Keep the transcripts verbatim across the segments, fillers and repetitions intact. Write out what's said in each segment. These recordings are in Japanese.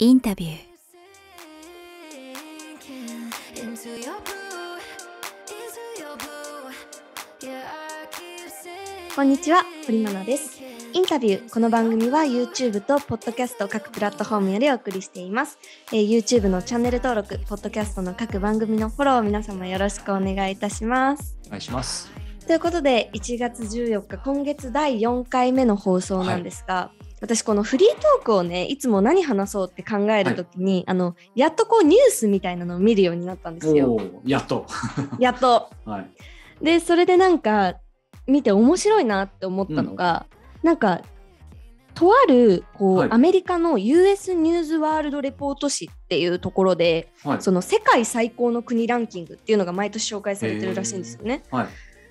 インタビュー。こんにちは、堀真奈です。インタビュー。この番組は YouTube と Podcast 各プラットフォームよりお送りしています。えー、YouTube のチャンネル登録、Podcast の各番組のフォロー、皆様よろしくお願いいたします。お願いします。ということで、いちがつじゅうよっか、今月だいよんかいめの放送なんですが、はい、私このフリートークをね、いつも何話そうって考えるときに、はい、あのやっとこうニュースみたいなのを見るようになったんですよ。おー、やっとやっと、はい、でそれでなんか見て面白いなって思ったのが、うん、なんかとあるこう、はい、アメリカの ユーエス ニューズワールドレポート誌っていうところで、はい、その世界最高の国ランキングっていうのが毎年紹介されてるらしいんですよね、はい、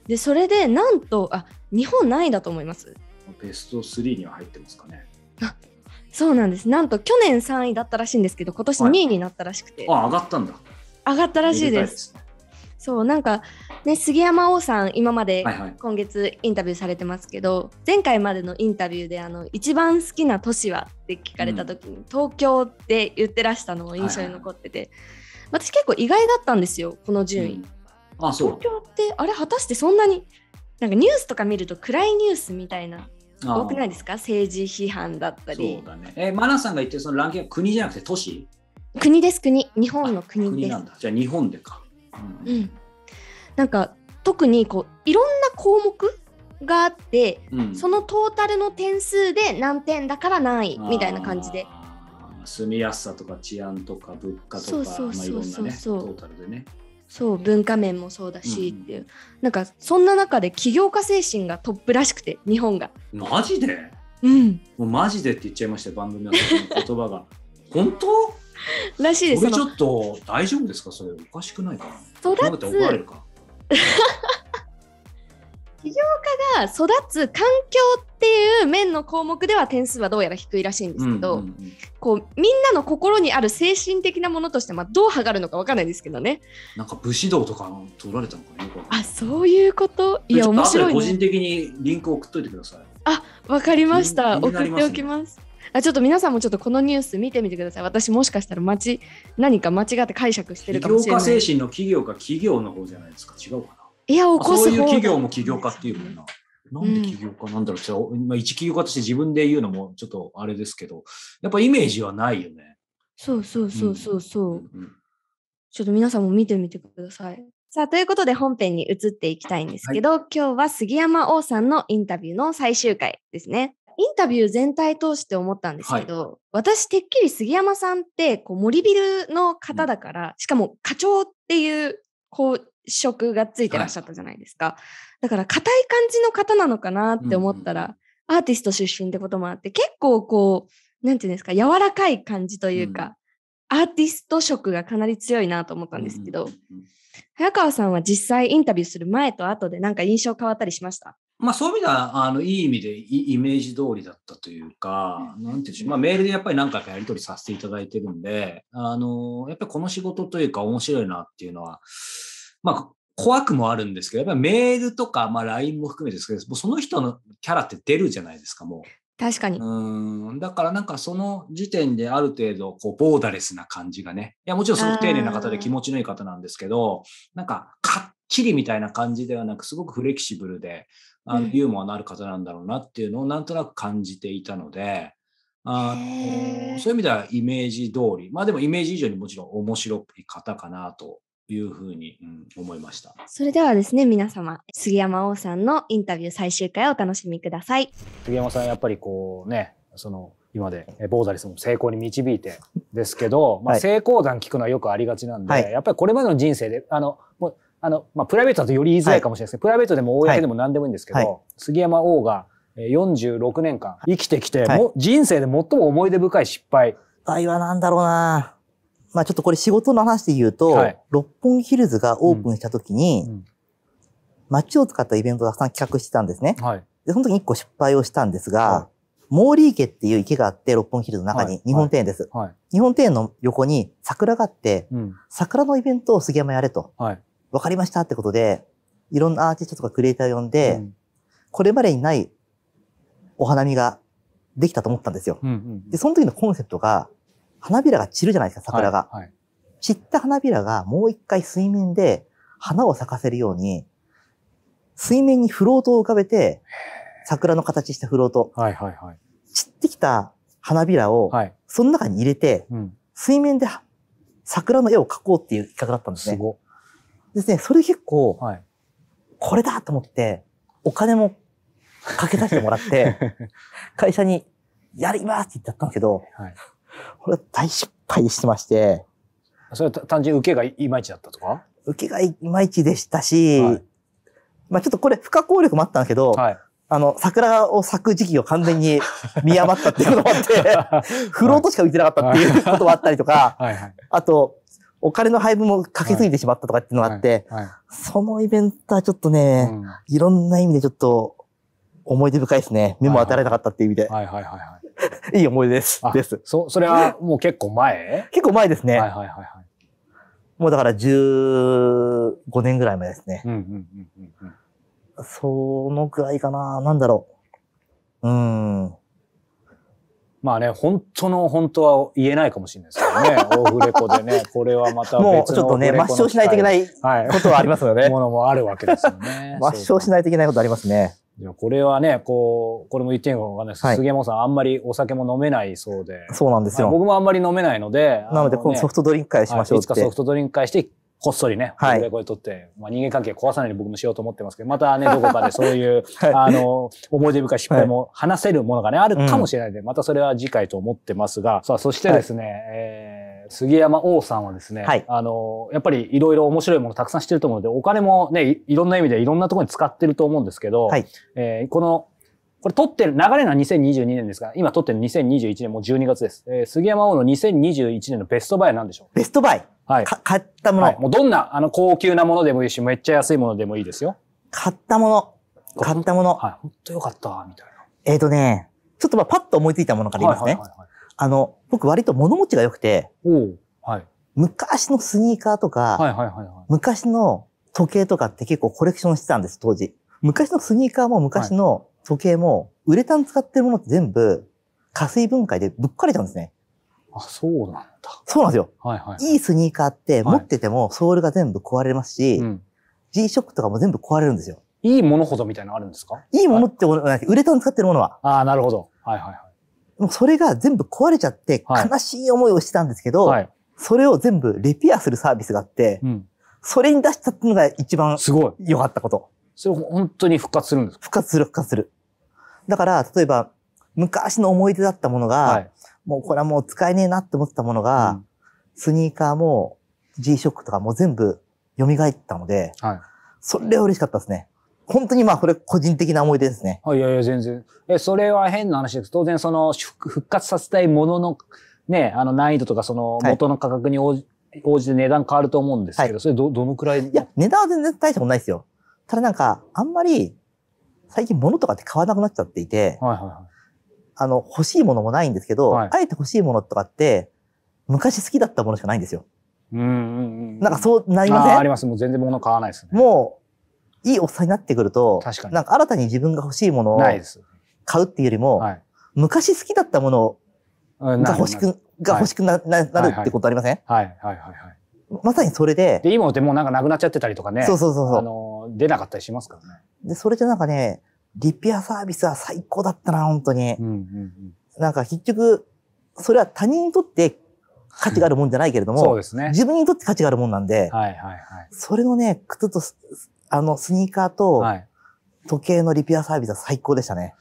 でそれでなんと、あ、日本何位だと思います？ベストスリーには入ってますかね。あ、そうなんです。なんと去年さんいだったらしいんですけど、今年にいになったらしくて、はい、あ、上がったんだ。上がったらしいです。ですね、そう、なんかね、杉山王さん今まで今月インタビューされてますけど、はいはい、前回までのインタビューであの一番好きな都市はって聞かれた時に、うん、東京って言ってらしたのも印象に残ってて、はいはい、私結構意外だったんですよ、この順位。うん、あ、そう、東京ってあれ果たしてそんなに、なんかニュースとか見ると暗いニュースみたいな。多くないですか？政治批判だったり。そうだね。え、マナさんが言ってるそのランキングは国じゃなくて都市？国です、国。日本の国です。国なんだ。じゃあ日本でか。うん。うん、なんか特にこういろんな項目があって、うん、そのトータルの点数で何点だから何位みたいな感じで。住みやすさとか治安とか物価とか、そうそうそうそう、まあいろんなね、トータルでね。そう、文化面もそうだしっていう、うん、なんかそんな中で起業家精神がトップらしくて、日本が。マジで、うん、もうマジでって言っちゃいましたよ、番組の言葉が。本当らしいです。これちょっと大丈夫ですか？それおかしくないかな。育つ怒られるか。起業家が育つ環境っていう面の項目では点数はどうやら低いらしいんですけど、こうみんなの心にある精神的なものとして、まあ、どう測るのか分かんないですけどね。なんか武士道とか取られたのかね。あ、そういうこと。いや面白いね。個人的にリンクを送っといてください。あ、分かりました。送っておきます。あ、ちょっと皆さんもちょっとこのニュース見てみてください。私もしかしたら間違何か間違って解釈してるかもしれない。起業家精神の企業か企業の方じゃないですか。違うかな。いや、起こすそういう企業も起業家っていうもんな。なんで起業家なんだろう。うん、まあ、一起業家として自分で言うのもちょっとあれですけど、やっぱイメージはないよね。そうそうそうそうそう。うんうん、ちょっと皆さんも見てみてください。さあ、ということで本編に移っていきたいんですけど、はい、今日は杉山王さんのインタビューの最終回ですね。インタビュー全体通して思ったんですけど、はい、私てっきり杉山さんってこう森ビルの方だから、うん、しかも課長っていうこう職がついてらっしゃったじゃないですか、はい、だから硬い感じの方なのかなって思ったら、うんうん、アーティスト出身ってこともあって結構こうなんていうんですか、柔らかい感じというか、うん、アーティスト色がかなり強いなと思ったんですけど、うんうんうん、早川さんは実際インタビューする前と後でなんか印象変わったりしました？まあ、そういう意味ではあのいい意味でイメージ通りだったというか、なんていうし、まあ、メールでやっぱり何回かやり取りさせていただいてるんで、あのやっぱりこの仕事というか面白いなっていうのは、まあ、怖くもあるんですけど、やっぱりメールとか、まあ、ライン も含めてですけど、もうその人のキャラって出るじゃないですか、もう。確かに。うん、だからなんかその時点である程度こうボーダレスな感じがね。いや、もちろんすごく丁寧な方で気持ちのいい方なんですけど、なんかかっちりみたいな感じではなく、すごくフレキシブルで、あのユーモアのある方なんだろうなっていうのをなんとなく感じていたので、あのそういう意味ではイメージ通り、まあでもイメージ以上にもちろん面白い方かなというふうに、うん、思いました。それではですね、皆様、杉山王さんのインタビュー最終回をお楽しみください。杉山さん、やっぱりこうね、その今までボーダレスも成功に導いてですけど、はい、まあ成功談聞くのはよくありがちなんで、はい、やっぱりこれまでの人生で、あのもうあのまあプライベートだとより言いづらいかもしれないですけど、はい、プライベートでも公でも何でもいいんですけど、はいはい、杉山王がよんじゅうろくねんかん生きてきて、はい、も人生で最も思い出深い失敗。あいはなんだろうな。まあちょっとこれ仕事の話で言うと、はい、六本木ヒルズがオープンした時に、うんうん、街を使ったイベントをたくさん企画してたんですね。はい、でその時にいっこ失敗をしたんですが、はい、モーリー池っていう池があって、六本木ヒルズの中に日本庭園です。はいはい、日本庭園の横に桜があって、うん、桜のイベントを杉山やれと。はい、わかりましたってことで、いろんなアーティストとかクリエイターを呼んで、うん、これまでにないお花見ができたと思ったんですよ。うんうんうん、で、その時のコンセプトが、花びらが散るじゃないですか、桜が。はいはい、散った花びらがもう一回水面で花を咲かせるように、水面にフロートを浮かべて、桜の形したフロート。はいはいはい、散ってきた花びらを、はい、その中に入れて、うん、水面で桜の絵を描こうっていう企画だったんですね。すごですね、それ結構、はい、これだと思って、お金もかけさせてもらって、会社にやりますって言ったんですけど、はい、これ大失敗してまして。それは単純に受けがいまいちだったとか？受けがいまいちでしたし、はい、まあちょっとこれ不可抗力もあったんですけど、はい、あの、桜を咲く時期を完全に見余ったっていうこともあって、フロートしか浮いてなかったっていうこともあったりとか、はいはい、あと、お金の配分もかけすぎてしまったとかっていうのがあって、そのイベントはちょっとね、うん、いろんな意味でちょっと思い出深いですね。目も当たられなかったっていう意味で。はいはいはい。いい思い出です。です。そ、それはもう結構前？結構前ですね。はいはいはいはい。もうだからじゅうごねんぐらい前ですね。うんうんうんうん。そのくらいかな。なんだろう。うん。まあね、本当の本当は言えないかもしれないですけどね。オフレコでね、これはまた別のもうちょっとね、抹消しないといけないことはありますよね。はい、ものもあるわけですよね。抹消しないといけないことありますね。これはね、こう、これも言っていいのかわかんないですけど、杉山さんあんまりお酒も飲めないそうで。そうなんですよ。僕もあんまり飲めないので。なので、このソフトドリンク会しましょうって。はい、いつかソフトドリンク会して、こっそりね、オフレコで撮って、まあ人間関係壊さないように僕もしようと思ってますけど、またね、どこかでそういう、あの、思い出深い失敗も話せるものがね、あるかもしれないので、またそれは次回と思ってますが、さあ、そしてですね、えー、杉山王さんはですね、はい、あの、やっぱりいろいろ面白いものたくさん知ってると思うので、お金もね、い, いろんな意味でいろんなところに使ってると思うんですけど、はい、えー、この、これ撮ってる、流れのはにせんにじゅうにねんですが、今撮ってるにせんにじゅういちねん、もうじゅうにがつです。えー、杉山王のにせんにじゅういちねんのベストバイは何でしょう？ベストバイ、はい、買ったもの、はい。もうどんな、あの、高級なものでもいいし、めっちゃ安いものでもいいですよ。買ったもの。買ったもの。はい。ほんとよかった、みたいな。えっとね、ちょっとまあパッと思いついたものから言いますね。あの、僕割と物持ちが良くて、はい、昔のスニーカーとか、昔の時計とかって結構コレクションしてたんです、当時。昔のスニーカーも昔の時計も、はい、ウレタン使ってるものって全部、加水分解でぶっかれちゃうんですね。あ、そうなんだ。そうなんですよ。はいはい、いいスニーカーって持っててもソールが全部壊れますし、はい、ジーショック とかも全部壊れるんですよ。いいものほどみたいなのあるんですか？いいものってことないです。はい、ウレタン使ってるものは。ああ、なるほど。はいはいはい。もうそれが全部壊れちゃって悲しい思いをしてたんですけど、はい、それを全部レピアするサービスがあって、うん、それに出したっていうのが一番良かったこと。それ本当に復活するんですか？復活する、復活する。だから、例えば、昔の思い出だったものが、はい、もうこれはもう使えねえなって思ってたものが、うん、スニーカーも ジーショック とかも全部蘇ったので、はい、それは嬉しかったですね。本当にまあ、これ個人的な思い出ですね。いやいや、全然。え、それは変な話です。当然、その、復活させたいものの、ね、あの、難易度とか、その、元の価格に応じ、はい、応じて値段変わると思うんですけど、はい、それど、どのくらい？いや、値段は全然大したことないですよ。ただなんか、あんまり、最近物とかって買わなくなっちゃっていて、あの、欲しいものもないんですけど、はい、あえて欲しいものとかって、昔好きだったものしかないんですよ。うんうんうん。なんかそうなりません？あ、あります。もう全然物買わないですね。もう、いいおっさんになってくると、なんか新たに自分が欲しいものを買うっていうよりも、はい、昔好きだったものが欲しく、が欲しくな、なるってことありません？はいはいはいはい。まさにそれで。で、今のってもうなんかなくなっちゃってたりとかね。そうそうそうそう。あの、出なかったりしますからね。で、それでなんかね、リピアサービスは最高だったな、本当に。なんか結局、それは他人にとって価値があるもんじゃないけれども、そうですね。自分にとって価値があるもんなんで、はいはいはい。それのね、靴と、あの、スニーカーと、時計のリピアサービスは最高でしたね。はい、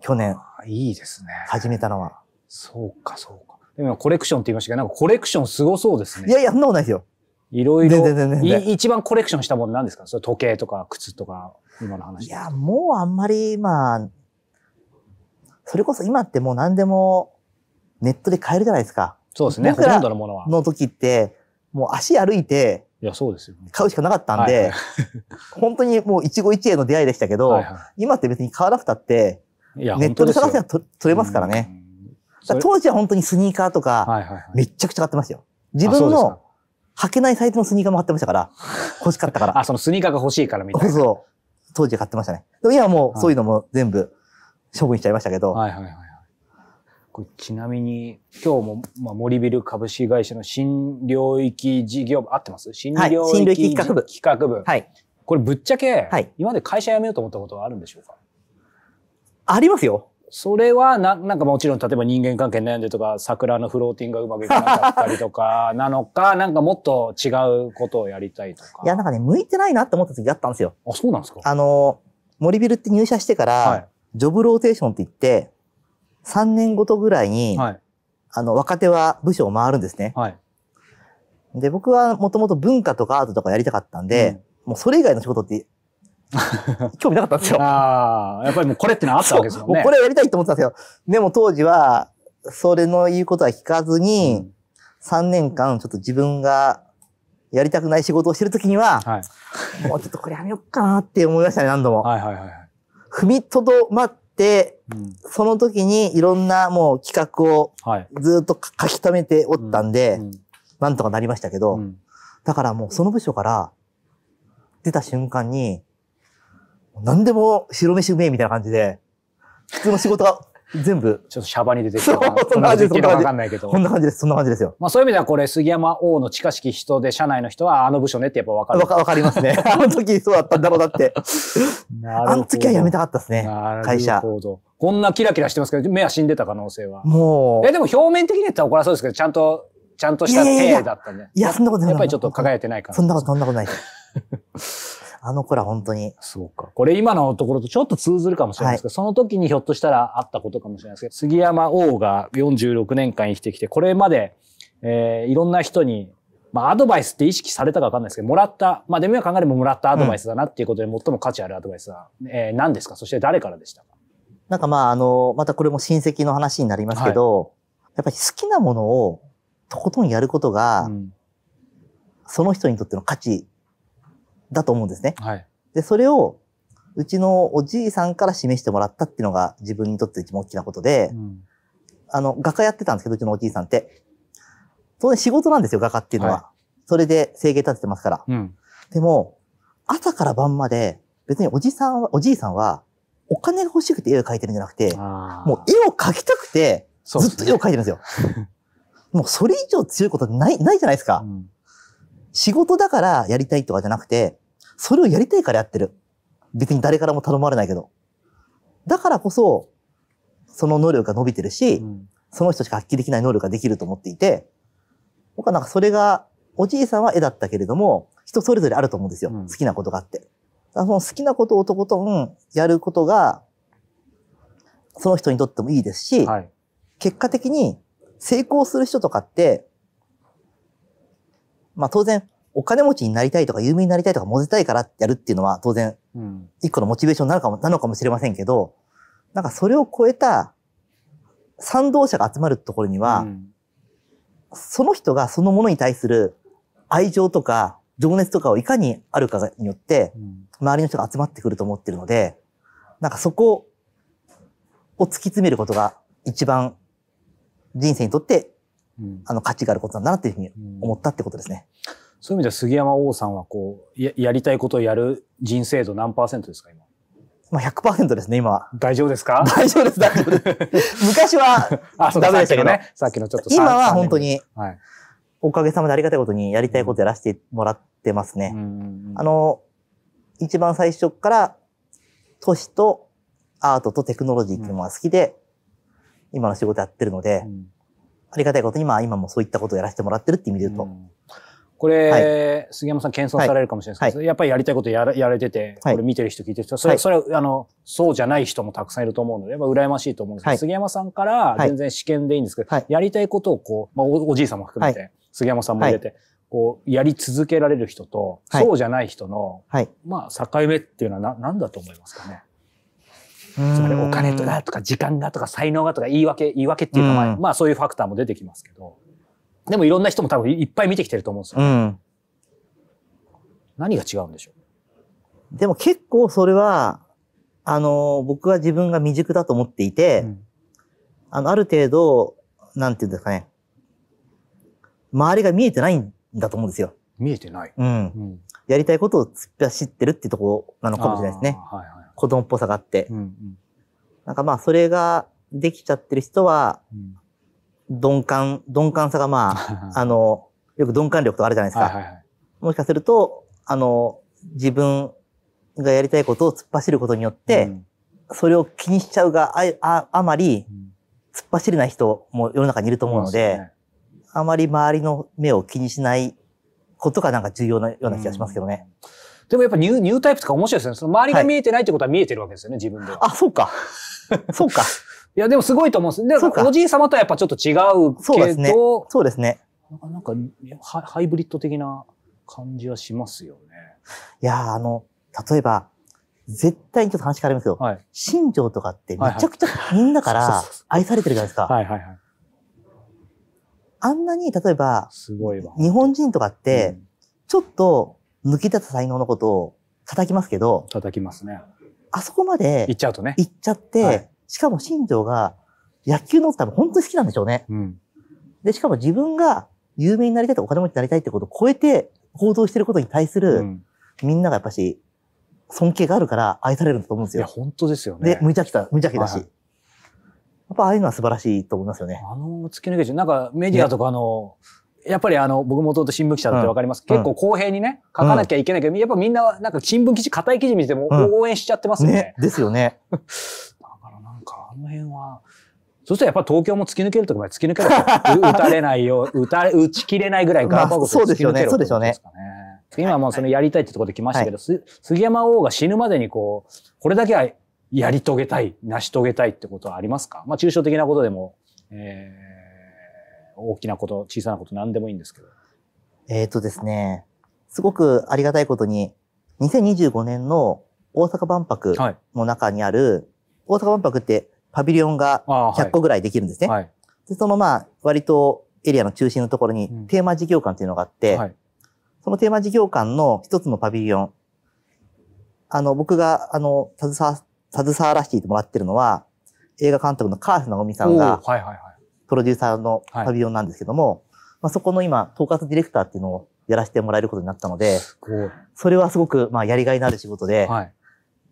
去年。いいですね。始めたのは。そうか、そうか。でもコレクションって言いましたけど、なんかコレクションすごそうですね。いやいや、そんなことないですよ。いろいろ。全然全然。一番コレクションしたものなんですか？それ時計とか靴とか、今の話。いや、もうあんまり、まあ、それこそ今ってもう何でもネットで買えるじゃないですか。そうですね、ほとんどのものは。の時って、もう足歩いて、いや、そうですよ。買うしかなかったんで、本当にもう一期一会の出会いでしたけど、はい、はい、今って別に買わなくたって、ネットで探せば取れますからね。だから当時は本当にスニーカーとか、めっちゃくちゃ買ってましたよ。自分の履けないサイズのスニーカーも買ってましたから、欲しかったから。あ、そのスニーカーが欲しいからみたいな。そうそう。当時は買ってましたね。でも今はもうそういうのも全部処分しちゃいましたけど、これちなみに今日も、まあ、森ビル株式会社の新領域事業部、合ってます？新領域企画部。企画部。はい。これぶっちゃけ、はい、今まで会社辞めようと思ったことはあるんでしょうか？ありますよ。それはな、なんかもちろん、例えば人間関係悩んでとか、桜のフローティングがうまくいかなかったりとか、なのか、なんかもっと違うことをやりたいとか。いや、なんかね、向いてないなって思った時があったんですよ。あ、そうなんですか？あの、森ビルって入社してから、はい、ジョブローテーションって言って、さんねんごとぐらいに、はい、あの、若手は部署を回るんですね。はい、で、僕はもともと文化とかアートとかやりたかったんで、うん、もうそれ以外の仕事って、興味なかったんですよ。ああ、やっぱりもうこれってのはあったわけですよね。もうこれをやりたいって思ってたんですよ。でも当時は、それの言うことは聞かずに、うん、さんねんかんちょっと自分がやりたくない仕事をしてるときには、はい、もうちょっとこれやめようかなって思いましたね、何度も。はいはいはい。踏みとどまって、うん、その時にいろんなもう企画をずっと書き溜めておったんで、はい、うん、なんとかなりましたけど、うん、だからもうその部署から出た瞬間に、何でも白飯うめえみたいな感じで、普通の仕事が全部。ちょっとシャバに出てきたかな。そんな感じです。わかんないけど。そんな感じです。そんな感じですよ。まあそういう意味ではこれ、杉山王の近しき人で、社内の人はあの部署ねってやっぱわかる。わか、わかりますね。あの時そうだったんだろうだって。なるほど。あの時は辞めたかったですね。会社。なるほど。こんなキラキラしてますけど、目は死んでた可能性は。もう。え、でも表面的に言ったら怒らそうですけど、ちゃんと、ちゃんとした体だったんで。いや、そんなことない。やっぱりちょっと輝いてないから。そんなこと、そんなことない。あの頃は本当に。そうか。これ今のところとちょっと通ずるかもしれないですけど、はい、その時にひょっとしたらあったことかもしれないですけど、杉山王がよんじゅうろくねんかん生きてきて、これまで、えー、いろんな人に、まあアドバイスって意識されたかわかんないですけど、もらった、まあでも今考えればもらったアドバイスだなっていうことで最も価値あるアドバイスは、うん、えー、何ですか？そして誰からでしたか？なんかまああの、またこれも親戚の話になりますけど、はい、やっぱり好きなものをとことんやることが、うん、その人にとっての価値、だと思うんですね。はい、で、それを、うちのおじいさんから示してもらったっていうのが自分にとって一番大きなことで、うん、あの、画家やってたんですけど、うちのおじいさんって。当然仕事なんですよ、画家っていうのは。はい、それで生計立ててますから。うん、でも、朝から晩まで、別におじさんは、おじいさんは、お金が欲しくて絵を描いてるんじゃなくて、もう絵を描きたくて、ずっと絵を描いてるんですよ。もうそれ以上強いことない、ないじゃないですか。うん、仕事だからやりたいとかじゃなくて、それをやりたいからやってる。別に誰からも頼まれないけど。だからこそ、その能力が伸びてるし、うん、その人しか発揮できない能力ができると思っていて、僕はなんかそれが、おじいさんは絵だったけれども、人それぞれあると思うんですよ。うん、好きなことがあって。だからその好きなことをとことんやることが、その人にとってもいいですし、はい、結果的に成功する人とかって、まあ当然、お金持ちになりたいとか有名になりたいとかモテたいからやるっていうのは当然、一個のモチベーションなのかも、なのかもしれませんけど、なんかそれを超えた賛同者が集まるところには、うん、その人がそのものに対する愛情とか情熱とかをいかにあるかによって、周りの人が集まってくると思ってるので、なんかそこを突き詰めることが一番人生にとって、うん、あの価値があることなんだなっていうふうに思ったってことですね。うん、そういう意味では杉山王さんはこう、や、やりたいことをやる人生度何パーセントですか、今？まあ ひゃくパーセント ですね、今は。大丈夫ですか？大丈夫です、大丈夫です。昔は、あ、そうですね。さっきのちょっと。今は本当に、はい、おかげさまでありがたいことにやりたいことやらせてもらってますね。あの、一番最初から、都市とアートとテクノロジーっていうのが好きで、うん、今の仕事やってるので、うん、ありがたいことに今、今もそういったことをやらせてもらってるって意味で言うと、うん、これ、はい、杉山さん謙遜されるかもしれないですけど、はい、やっぱりやりたいことやら、やれてて、はい、これ見てる人聞いてる人、それ、はい、それ、あの、そうじゃない人もたくさんいると思うので、やっぱ羨ましいと思うんですけど、はい、杉山さんから全然試験でいいんですけど、はい、やりたいことをこう、まあお、おじいさんも含めて、はい、杉山さんも入れて、はい、こう、やり続けられる人と、はい、そうじゃない人の、はい、まあ、境目っていうのはな、なんだと思いますかね。つまり、お金とか、とか、時間がとか、才能がとか、言い訳、言い訳っていうのは、まあ、そういうファクターも出てきますけど、でもいろんな人も多分いっぱい見てきてると思うんですよ。うん、何が違うんでしょう？でも結構それは、あの、僕は自分が未熟だと思っていて、うん、あの、ある程度、なんていうんですかね、周りが見えてないんだと思うんですよ。見えてない。うん。うん、やりたいことを突っ走ってるってとこなのかもしれないですね。はいはい、子供っぽさがあって。うんうん、なんかまあそれが、できちゃってる人は、鈍感、鈍感さがまあ、あの、よく鈍感力とかあるじゃないですか。もしかすると、あの、自分がやりたいことを突っ走ることによって、うん、それを気にしちゃうがあ、あ、あまり、突っ走れない人も世の中にいると思うので、うん、あまり周りの目を気にしないことがなんか重要なような気がしますけどね。うん、でもやっぱニュー、ニュータイプとか面白いですね。その周りが見えてないってことは見えてるわけですよね、はい、自分では。あ、そうか。そうか。いや、でもすごいと思うんです。で、おじい様とはやっぱちょっと違うけど、そうですね。そうですね。なんか、ハイブリッド的な感じはしますよね。いや、あの、例えば、絶対にちょっと話変わりますけど、はい、新庄とかってめちゃくちゃみんなから愛されてるじゃないですか。はいはいはい。あんなに、例えば、すごいわ。日本人とかって、ちょっと抜き出た才能のことを叩きますけど、叩きますね。あそこまで行っちゃうとね。行っちゃって、はい、しかも新庄が野球の多分本当に好きなんでしょうね。うん、で、しかも自分が有名になりたいとかお金持ちになりたいってことを超えて行動してることに対する、うん、みんながやっぱし、尊敬があるから愛されるんだと思うんですよ。いや、本当ですよね。で、無邪気だ、無邪気だし。はい、やっぱああいうのは素晴らしいと思いますよね。あの、突き抜け中、なんかメディアとかの、ね、やっぱりあの、僕もともと新聞記者だってわかります。うん、結構公平にね、書かなきゃいけないけど、うん、やっぱみんな、なんか新聞記事、固い記事見ても応援しちゃってますよね。うん、ねですよね。だからなんかあの辺は、そうするとやっぱ東京も突き抜けるとか突き抜けると打たれないよ、打たれ、打ち切れないぐらいガーバーゴ突き抜けるとかですかね。今もそのやりたいってところで来ましたけど、はい、杉山王が死ぬまでにこう、これだけはやり遂げたい、成し遂げたいってことはありますか？まあ抽象的なことでも、えー、大きなこと、小さなこと何でもいいんですけど。えっとですね、すごくありがたいことに、にせんにじゅうごねんの大阪万博の中にある、はい、大阪万博ってパビリオンがひゃっこぐらいできるんですね。はいはい、でそのまあ、割とエリアの中心のところにテーマ事業館っていうのがあって、うんはいそのテーマ事業館の一つのパビリオン。あの、僕が、あの、携わ、携わらせてもらってるのは、映画監督の川瀬直美さんが、プロデューサーのパビリオンなんですけども、まあそこの今、統括ディレクターっていうのをやらせてもらえることになったので、それはすごく、まあ、やりがいのある仕事で、はい、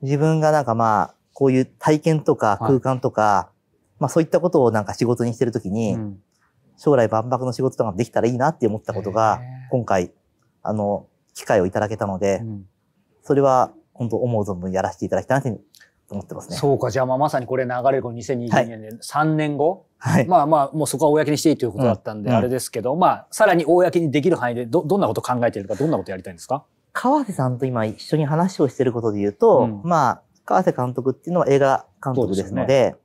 自分がなんかまあ、こういう体験とか空間とか、はい、まあそういったことをなんか仕事にしてるときに、うん、将来万博の仕事とかもできたらいいなって思ったことが、今回、あの、機会をいただけたので、うん、それは本当思う存分やらせていただきたいなと思ってますね。そうか、じゃあまあまさにこれ流れるにせんにじゅうにねんでさんねんご、はい、まあまあもうそこは公にしていいということだったんで、うん、あれですけど、まあさらに公にできる範囲でど、どんなことを考えているか、どんなことをやりたいんですか？川瀬さんと今一緒に話をしていることで言うと、うん、まあ、川瀬監督っていうのは映画監督ですので、でね、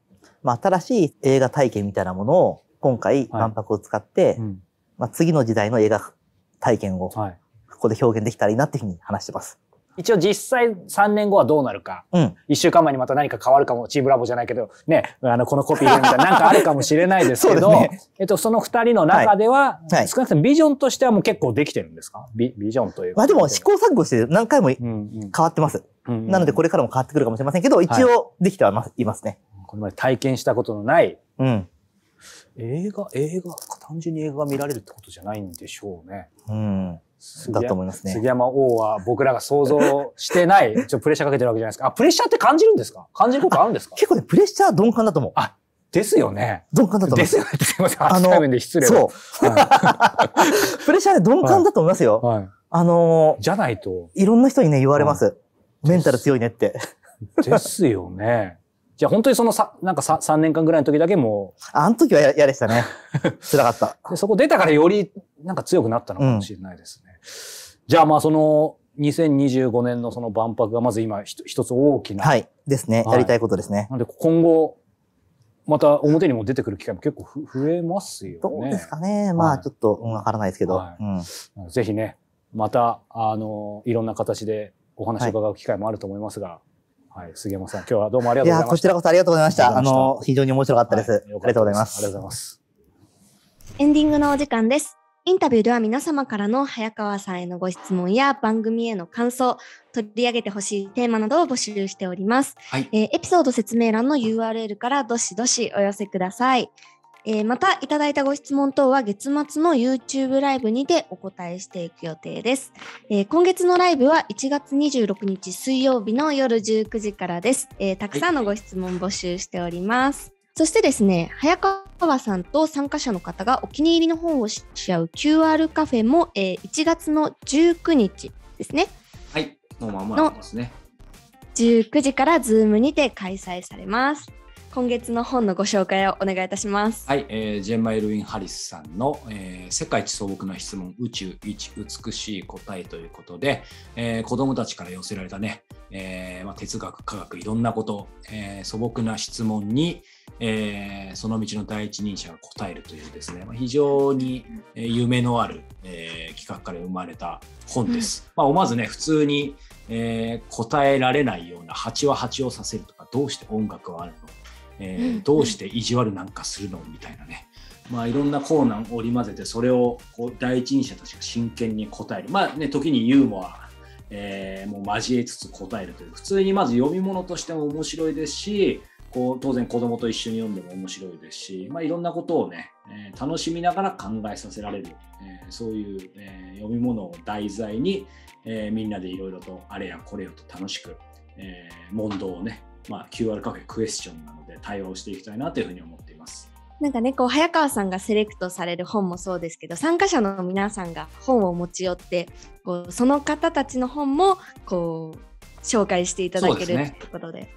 まあ新しい映画体験みたいなものを今回万博を使って、はいうん、まあ次の時代の映画体験を、はい、ここで表現できたらいいなっていうふうに話してます。一応実際さんねんごはどうなるか。うん、いっしゅうかんまえにまた何か変わるかも、チームラボじゃないけど、ね、あの、このコピーみたいななんかあるかもしれないですけど、ね、えっと、そのふたりの中では、はいはい、少なくともビジョンとしてはもう結構できてるんですか？ビ、ビジョンというか。まあでも試行錯誤して何回も変わってます。なのでこれからも変わってくるかもしれませんけど、一応できてはいますね。はい、これまで体験したことのない。うん。映画、映画、単純に映画が見られるってことじゃないんでしょうね。うん。だと思いますね。杉山王は僕らが想像してない、ちょっとプレッシャーかけてるわけじゃないですか。あ、プレッシャーって感じるんですか？感じることあるんですか？結構ね、プレッシャー鈍感だと思う。あ、ですよね。鈍感だと思う。ですよね。すいません。初対面で失礼。そう。はい、プレッシャーで鈍感だと思いますよ。はい、あのー、じゃないと。いろんな人にね、言われます。はい、メンタル強いねって。ですよね。じゃあ本当にそのさ、なんかさ、さんねんかんぐらいの時だけもう。あの時は嫌でしたね。辛かった。で、そこ出たからよりなんか強くなったのかもしれないですね。うん、じゃあまあそのにせんにじゅうごねんのその万博がまず今ひと一つ大きな。はい。ですね。はい、やりたいことですね。なので今後、また表にも出てくる機会も結構ふ増えますよね。どうですかね。まあちょっとわからないですけど。ぜひね、また、あの、いろんな形でお話を伺う機会もあると思いますが。はいはい、杉山さん、今日はどうもありがとうございました。いや、こちらこそありがとうございました。あの、非常に面白かったです。はい、ありがとうございます。ありがとうございます。エンディングのお時間です。インタビューでは皆様からの早川さんへのご質問や番組への感想、取り上げてほしいテーマなどを募集しております。はい、えー、エピソード説明欄の ユーアールエル からどしどしお寄せください。えー、また、いただいたご質問等は月末の YouTube ライブにてお答えしていく予定です。えー、今月のライブはいちがつにじゅうろくにち水曜日のよるじゅうくじからです。えー、たくさんのご質問募集しております。そしてですね、早川さんと参加者の方がお気に入りの本をし合う キューアール カフェも、えー、いちがつのじゅうくにちですね。はい、もう間もなくですね。じゅうくじから Zoom にて開催されます。今月の本のご紹介をお願いいたします。はい、えー、ジェンマ・エルウィン・ハリスさんの、えー、世界一素朴な質問、宇宙一美しい答えということで、えー、子どもたちから寄せられたね、えーまあ、哲学、科学、いろんなこと、えー、素朴な質問に、えー、その道の第一人者が答えるというですね、まあ、非常に夢のある、えー、企画から生まれた本です。うん、まあ、思わずね、普通に、えー、答えられないようなはちははちをさせるとか、どうして音楽はあるの、えー、どうして意地悪なんかするのみたいなね、まあ、いろんなコーナーを織り交ぜて、それをこう第一人者たちが真剣に答える、まあね、時にユーモア、えー、もう交えつつ答えるという、普通にまず読み物としても面白いですし、こう当然子どもと一緒に読んでも面白いですし、まあ、いろんなことをね、えー、楽しみながら考えさせられる、えー、そういう、えー、読み物を題材に、えー、みんなでいろいろとあれやこれよと楽しく、えー、問答をね、まあ、キューアール カフェクエスチョンなので対応していきたいなというふうに思っています。なんかね、こう早川さんがセレクトされる本もそうですけど、参加者の皆さんが本を持ち寄って、こうその方たちの本もこう紹介していただける、ね、ということで、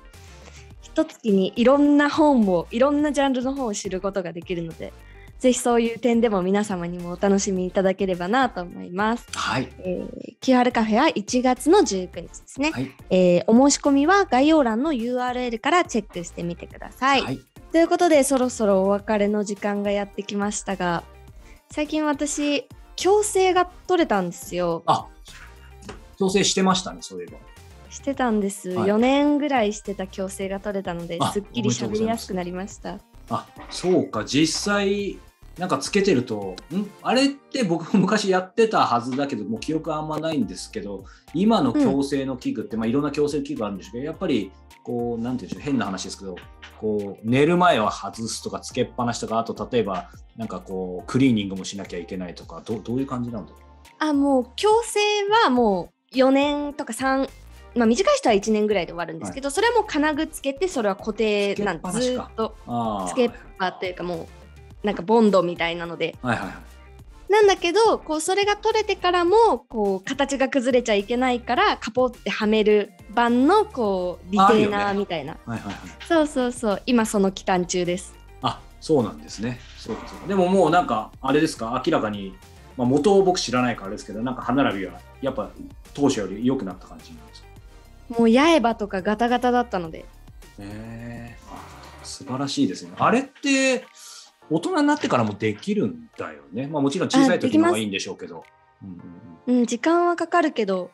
一月にいろんな本を、いろんなジャンルの本を知ることができるので、ぜひそういう点でも皆様にもお楽しみいただければなと思います。はい。えー、キューアール カフェはいちがつのじゅうくにちですね。はい。えー、お申し込みは概要欄の ユーアールエル からチェックしてみてください。はい。ということで、そろそろお別れの時間がやってきましたが、最近私、矯正が取れたんですよ。あ、矯正してましたね、そういえば。してたんです。はい、よねんぐらいしてた矯正が取れたので、すっきりしゃべりやすくなりました。あ、そうか、実際なんかつけてると、んあれって僕も昔やってたはずだけど、もう記憶あんまないんですけど、今の矯正の器具って、うん、まあ、いろんな矯正器具あるんですけど、やっぱりこうなんていうんでしょう、変な話ですけど、こう寝る前は外すとかつけっぱなしとか、あと例えばなんかこうクリーニングもしなきゃいけないとか、ど、どういう感じなんだろう。あ、もう矯正はもうよねんとかさん、まあ、短い人はいちねんぐらいで終わるんですけど、はい、それも金具つけて、それは固定なんです。ずっとつけっぱというか、もうなんかボンドみたいなので、はいはいはい、なんだけど、こうそれが取れてからもこう形が崩れちゃいけないから、カポってはめる版のこうリテーナーみたいな、ね、はいはいはい、そうそうそう、今その期間中です。あ、そうなんですね。そうかそうか。でももうなんかあれですか、明らかに、まあ、元を僕知らないからあれですけど、なんか歯並びはやっぱ当初より良くなった感じなんですか。もう八重歯とかガタガタだったので。えー、素晴らしいですね。あれって大人になってからもできるんだよね。まあ、もちろん小さい時の方がいいんでしょうけど、うんうんうん、時間はかかるけど、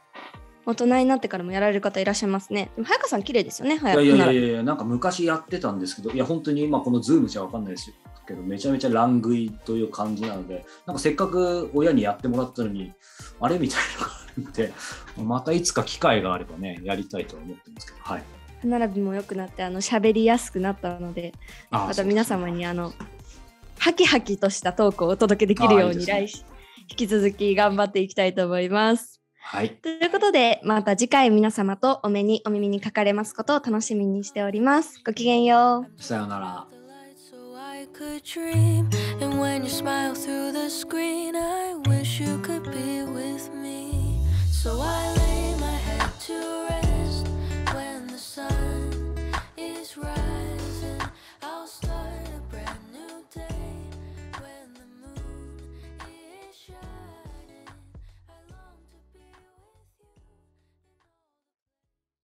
大人になってからもやられる方いらっしゃいますね。でも早川さん綺麗ですよね。早く。いやいやいやいや、なんか昔やってたんですけど、いや本当に今このズームじゃわかんないですけど、めちゃめちゃ乱食いという感じなので、なんかせっかく親にやってもらったのに、あれみたいな感じで、またいつか機会があればね、やりたいとは思ってますけど、はい。歯並びも良くなって、あの喋りやすくなったので、ああ、また皆様にあのハキハキとしたトークをお届けできるように、ああ、いいですね、引き続き頑張っていきたいと思います。はい、ということで、また次回皆様とお目にお耳にかかれますことを楽しみにしております。ごきげんよう。さようなら。